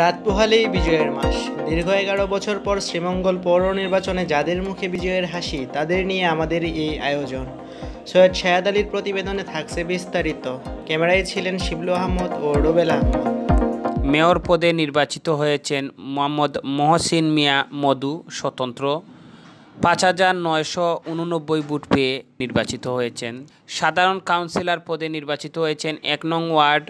রাত পোহালেই বিজয়ের মাস। দীর্ঘ 11 বছর পর শ্রীমঙ্গল পৌর নির্বাচনে যাদের মুখে বিজয়ের হাসি, তাদের নিয়ে আমাদের এই আয়োজন। সৈয়দ শাহাদ আলীর প্রতিবেদনে থাকছে বিস্তারিত। ক্যামেরায় ছিলেন শিবলু আহমদ ও রুবেল আহমদ। মেয়র পদে নির্বাচিত হয়েছেন মোহাম্মদ মহসিন মিয়া মধু স্বতন্ত্র। 5989 ভোট পেয়ে নির্বাচিত হয়েছেন। সাধারণ কাউন্সিলর পদে নির্বাচিত হয়েছেন 1 নং ওয়ার্ড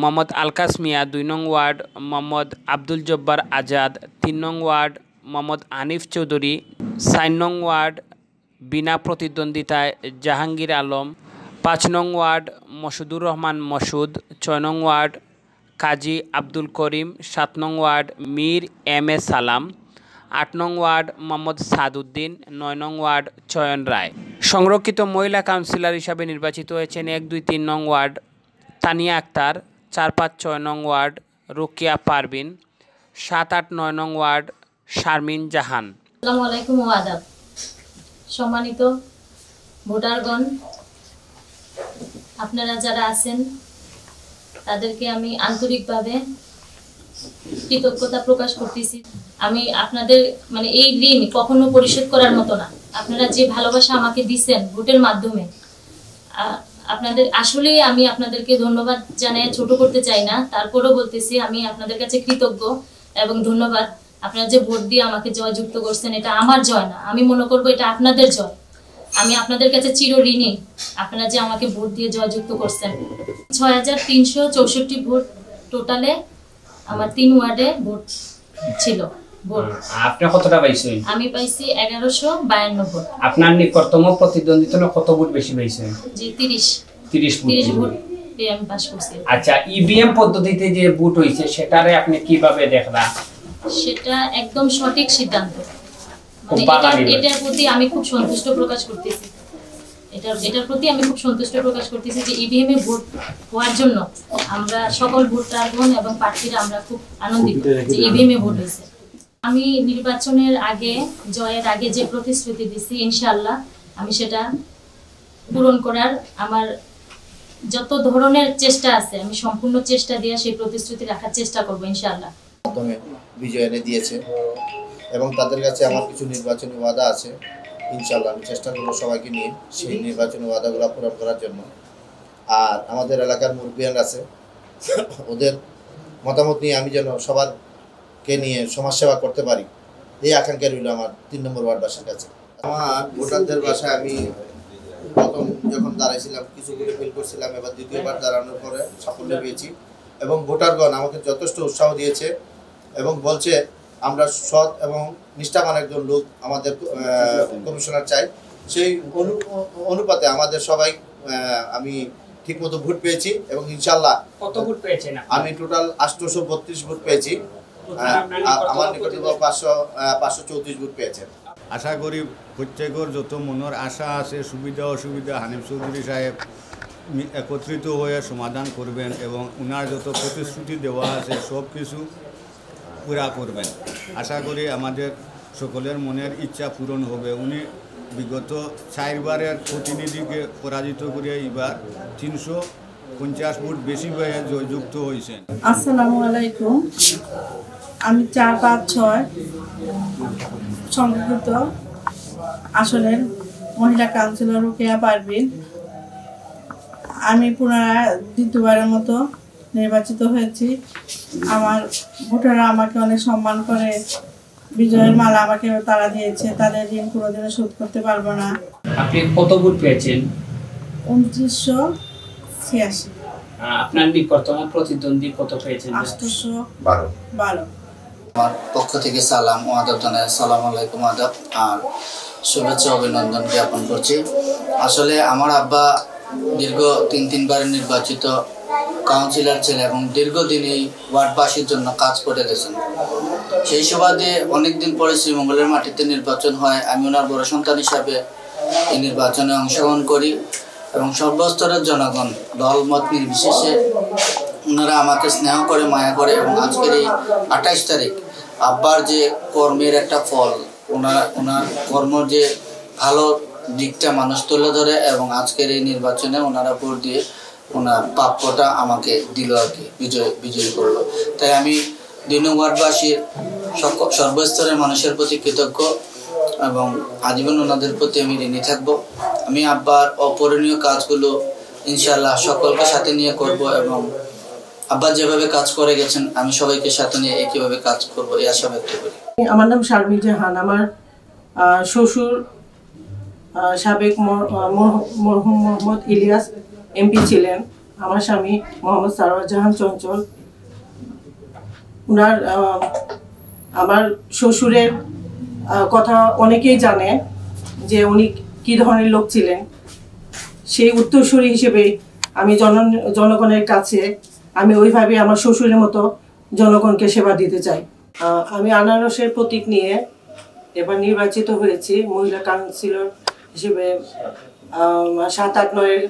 মোহাম্মদ আলকাস মিয়া, 2 নং ওয়ার্ড মোহাম্মদ আব্দুল জব্বার আজাদ, 3 নং ওয়ার্ড মোহাম্মদ আনিফ চৌধুরী, 4 নং ওয়ার্ড বিনা প্রতিদ্বন্দ্বিতায় জাহাঙ্গীর আলম, 5 নং ওয়ার্ড মসুদুর রহমান মসুদ, 6 নং ওয়ার্ড কাজী আব্দুল করিম, 7 নং ওয়ার্ড মীর এম এ সালাম, 8 নং ওয়ার্ড মোহাম্মদ সাদউদ্দিন, 9 নং ওয়ার্ড চয়ন রায়। সংরক্ষিত মহিলা কাউন্সিলর হিসাবে নির্বাচিত হয়েছেন 1, 2, 3 নং ওয়ার্ড তানিয়া আক্তার, 4, 5, 6 নং ওয়ার্ড রোকিয়া পারভিন, 7, 8, 9 নং ওয়ার্ড শারমিন জাহান। আসসালামু আলাইকুম ওয়া আদাব। সম্মানিত ভোটারগণ, আপনারা যারা আছেন তাদেরকে আমি আন্তরিকভাবে কৃতজ্ঞতা প্রকাশ করতেছি। আমি আপনাদের এই ঋণ কখনো পরিশোধ করার মতো না। আপনারা যে ভালোবাসা আমাকে দিয়েছেন ভোটের মাধ্যমে, আপনাদের আসলে আমি আপনাদেরকে ধন্যবাদ জানিয়ে ছোট করতে চাই না। তারপরেও বলতেছি, আমি আপনাদের কাছে কৃতজ্ঞ এবং ধন্যবাদ। আপনারা যে ভোট দিয়ে আমাকে জয়যুক্ত করছেন, এটা আমার জয় না, আমি মনে করবো এটা আপনাদের জয়। আমি আপনাদের কাছে চিরঋণী, আপনারা যে আমাকে ভোট দিয়ে জয়যুক্ত করছেন। 6364 ভোট টোটালে আমার 3 ওয়ার্ডে ভোট ছিল। ভোট আপনি কতটা পাইছেন? আমি পাইছি 1152 ভোট। আপনার নিকটতম প্রতিদ্বন্দ্বী তো কত ভোট বেশি পাইছেন? জি 30 ভোট এম পাস করছে। আচ্ছা, ইভিএম পদ্ধতিতে যে ভোট হইছে সেটারে আপনি কিভাবে দেখলা? সেটা একদম সঠিক সিদ্ধান্ত, এটার প্রতি আমি খুব সন্তুষ্ট প্রকাশ করতেছি। যে ইভিএম এ ভোট হওয়ার জন্য আমরা সকল ভোটারগণ এবং প্রার্থীরা আমরা খুব আনন্দিত যে ইভিএম এ ভোট হয়েছে। আমি নির্বাচনের আগে, জয়ের আগে যে প্রতিশ্রুতি দিয়েছি, ইনশাআল্লাহ আমি সেটা পূরণ করার আমার যত ধরনের চেষ্টা আছে আমি সম্পূর্ণ চেষ্টা দিয়ে সেই প্রতিশ্রুতি রাখার চেষ্টা করবো ইনশাআল্লাহ। বিজয় এনে দিয়েছে এবং তাদের কাছে আমার কিছু নির্বাচনী ওয়াদা আছে। ইনশাআল্লাহ আমি চেষ্টা করবো সবাইকে নিয়ে সেই নির্বাচনী ওয়াদাগুলো পূরণ করার জন্য। আর আমাদের এলাকার মুরব্বিয়ান আছে, ওদের মতামত নিয়ে আমি যেন সবারকে নিয়ে সমাজসেবা করতে পারি, এই আকাঙ্ক্ষা রইল আমার 3 নম্বর ওয়ার্ডবাসীর কাছে। আমার ভোটারদের বাসায় আমি প্রথম যখন দাঁড়াইছিলাম কিছুগুলো ফিল করছিলাম, এবার দ্বিতীয়বার দাঁড়ানোর পরে সাফল্য পেয়েছি এবং ভোটারগণ আমাকে যথেষ্ট উৎসাহ দিয়েছে এবং বলছে আমরা সৎ এবং নিষ্ঠাবান একজন লোক আমাদের কমিশনার চাই। সেই অনুপাতে আমাদের সবাই আমি ঠিকমতো ভোট পেয়েছি এবং ইনশাআল্লাহ আমি টোটাল 832 ভোট পেয়েছি। আমার নিকটে 534 ভোট পেয়েছে। আশা করি প্রত্যেকের যত মনের আশা আছে, সুবিধা অসুবিধা হানিফ চৌধুরী সাহেব একত্রিত হয়ে সমাধান করবেন এবং ওনার যত প্রতিশ্রুতি দেওয়া আছে সব কিছু পুরা করবেন। আশা করি আমাদের সকলের মনের ইচ্ছা পূরণ হবে। উনি বিগত 4 বারের প্রতিনিধিকে পরাজিত করে এবার 350 ভোট বেশি পেয়ে জয়যুক্ত হয়েছেন। আসসালামু আলাইকুম। আমি 4, 5, 6 সংযুক্ত আসনের মহিলা কাউন্সিলর রোকেয়া পারভিন। আমি পুনরায় দ্বিতীয়বারের মতো নির্বাচিত হয়েছি। আমার ভোটাররা আমাকে অনেক সম্মান করে, বিজয়ের মালা আমাকে তারা দিয়েছে। তাদের ঋণ কোনোদিনও শোধ করতে পারবো না। আপনি কত ভোট পেয়েছেন? 2986। আপনার নিকটতম প্রতিদ্বন্দ্বী কত পেয়েছেন? 812। আমার পক্ষ থেকে সালাম ও আদাব জানাই। সালাম আলাইকুম আদাব আর শুভেচ্ছা অভিনন্দন জ্ঞাপন করছি। আসলে আমার আব্বা দীর্ঘ 3 বার নির্বাচিত কাউন্সিলর ছিলেন এবং দীর্ঘদিন এই ওয়ার্ডবাসীর জন্য কাজ করে গেছেন। সেই সুবাদে অনেকদিন পরে শ্রীমঙ্গলের মাটিতে নির্বাচন হয়। আমি ওনার বড় সন্তান হিসাবে এই নির্বাচনে অংশগ্রহণ করি এবং সর্বস্তরের জনগণ দলমত নির্বিশেষে ওনারা আমাকে স্নেহ করে, মায়া করে এবং আজকের এই 28 তারিখ আব্বার যে কর্মের একটা ফল, ওনার কর্ম যে ভালো দিকটা মানুষ তুলে ধরে এবং আজকের এই নির্বাচনে ওনারা ভোট দিয়ে ওনার প্রাপ্যটা আমাকে দিল আর কি, বিজয়ী করলো। তাই আমি দুই নং ওয়ার্ডবাসীর সর্বস্তরের মানুষের প্রতি কৃতজ্ঞ এবং আজীবন ওনাদের প্রতি আমি ঋণী থাকবো। আমি আব্বার অপূরণীয় কাজগুলো ইনশাআল্লাহ সকলকে সাথে নিয়ে করব এবং আব্বা যেভাবে কাজ করে গেছেন আমি সবাইকে সাথে নিয়ে একইভাবে কাজ করব এই আশা ব্যক্ত করি। আমার নাম শারমিন জাহান। আমার শ্বশুর সাবেক মরহুম মোহাম্মদ ইলিয়াস এমপি ছিলেন। আমার স্বামী মোহাম্মদ সারোয়ার জাহান চঞ্চল। উনার আমার শ্বশুরের কথা অনেকেই জানে যে উনি কী ধরনের লোক ছিলেন। সেই উত্তরসূরি হিসেবে আমি জনগণের কাছে আমি ওইভাবে আমার শ্বশুরের মতো জনগণকে সেবা দিতে চাই। আমি আনারসের প্রতীক নিয়ে এবার নির্বাচিত হয়েছি মহিলা কাউন্সিলর হিসেবে। 7-8-9-এর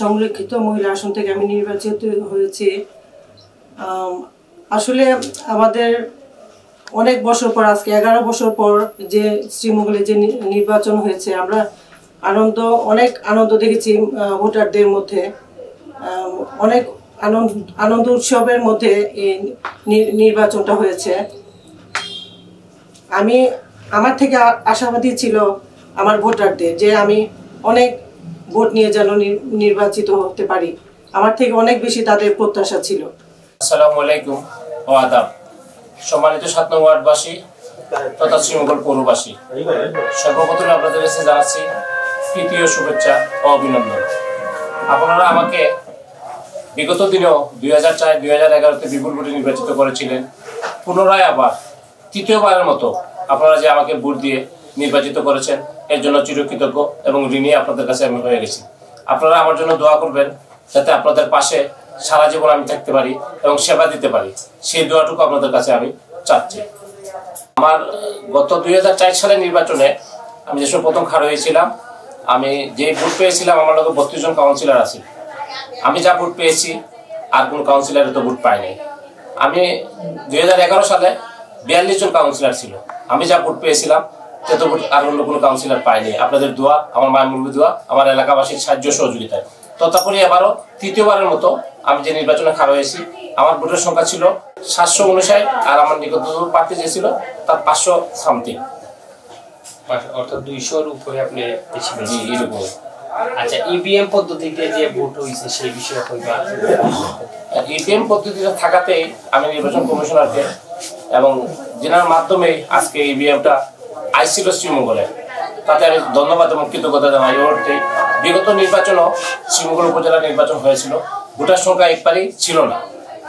সংরক্ষিত মহিলা আসন থেকে আমি নির্বাচিত হয়েছি। আসলে আমাদের অনেক বছর পর, আজকে 11 বছর পর যে শ্রীমঙ্গলে যে নির্বাচন হয়েছে, আমরা অনেক আনন্দ দেখেছি ভোটারদের মধ্যে। অনেক আনন্দ উৎসবের মধ্যে এই নির্বাচনটা হয়েছে। আমার থেকে আশাবাদী ছিল আমার ভোটারদের যে আমি অনেক ভোট নিয়ে যেন নির্বাচিত হতে পারি। আমার থেকে অনেক বেশি তাদের প্রত্যাশা ছিল। আসসালামু আলাইকুম ও আদাব। সম্মানিত 7 নং ওয়ার্ডবাসী তথা শ্রীমঙ্গল পৌরবাসী, সর্বপ্রথম আপনাদের কাছে জানাচ্ছি তৃতীয় শুভেচ্ছা ও অভিনন্দন। আপনারা আমাকে বিগত দিনেও 2004-2011-তে বিপুল ভোটে নির্বাচিত করেছিলেন। পুনরায় আবার তৃতীয়বারের মতো আপনারা যে আমাকে ভোট দিয়ে নির্বাচিত করেছেন এর জন্য চিরকৃতজ্ঞ এবং ঋণী আপনাদের কাছে আমি হয়ে গেছি। আপনারা আমার জন্য দোয়া করবেন যাতে আপনাদের পাশে সারা জীবন আমি থাকতে পারি এবং সেবা দিতে পারি, সেই দোয়াটুকু আপনাদের কাছে আমি চাচ্ছি। আমার গত 2004 সালের নির্বাচনে আমি যেসব প্রথম খাড়া হয়েছিলাম, আমি যে ভোট পেয়েছিলাম আমার লোক 32 জন কাউন্সিলর আছে। আমি যা ভোট পেয়েছি আর কোন কাউন্সিলারে তো ভোট পাইনি। আমি 2011 সালে 42 জন কাউন্সিলর ছিল। আমি যা ভোট পেয়েছিলাম তত ভোট আর অন্য কোনো কাউন্সিলর পাইনি। আপনাদের দোয়া, আমার মায়ের মুরব্বি দোয়া, আমার এলাকাবাসীর সাহায্য সহযোগিতায় তথাপরি আবারও তৃতীয়বারের মতো আমি যে নির্বাচনে খাড়া হয়েছি, আমার ভোটের সংখ্যা ছিল 759 আর আমার নিকটতম প্রার্থী যে ছিল তার 500 সামথিং, অর্থাৎ 200-র উপরে। আপনি আচ্ছা, ইভিএম পদ্ধতিতে যে ভোট হয়েছে সেই বিষয়ে কইবা। ইভিএম পদ্ধতিটা থাকাতে আমি নির্বাচন কমিশনারকে এবং জেনার মাধ্যমে আজকে ইভিএমটা আইছিল শ্রীমঙ্গলে, তাতে আমি ধন্যবাদ এবং কৃতজ্ঞতা জানাই। বিগত নির্বাচনও শ্রীমঙ্গল উপজেলা নির্বাচন হয়েছিল, ভোটার সংখ্যা একবারই ছিল না,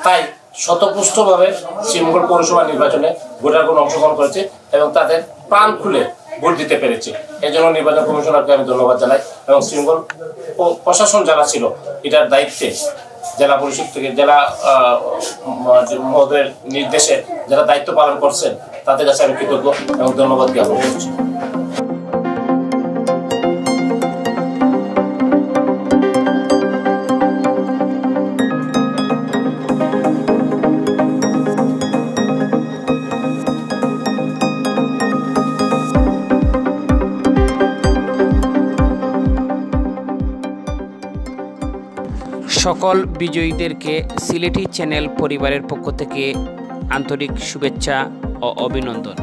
তাই শতপুষ্টভাবে শ্রীমঙ্গল পৌরসভা নির্বাচনে ভোটারগণ অংশগ্রহণ করেছে এবং তাদের প্রাণ খুলে ভোট দিতে পেরেছে। এই জন্য নির্বাচন কমিশনারকে আমি ধন্যবাদ জানাই এবং শ্রীমঙ্গল প্রশাসন যারা ছিল এটার দায়িত্বে জেলা পরিষদ থেকে জেলা মহোদয়ের নির্দেশে যারা দায়িত্ব পালন করছেন তাদের কাছে আমি কৃতজ্ঞ এবং ধন্যবাদ জ্ঞাপন করছি। সকল বিজয়ীদেরকে সিলেটি চ্যানেল পরিবারের পক্ষ থেকে আন্তরিক শুভেচ্ছা ও অভিনন্দন।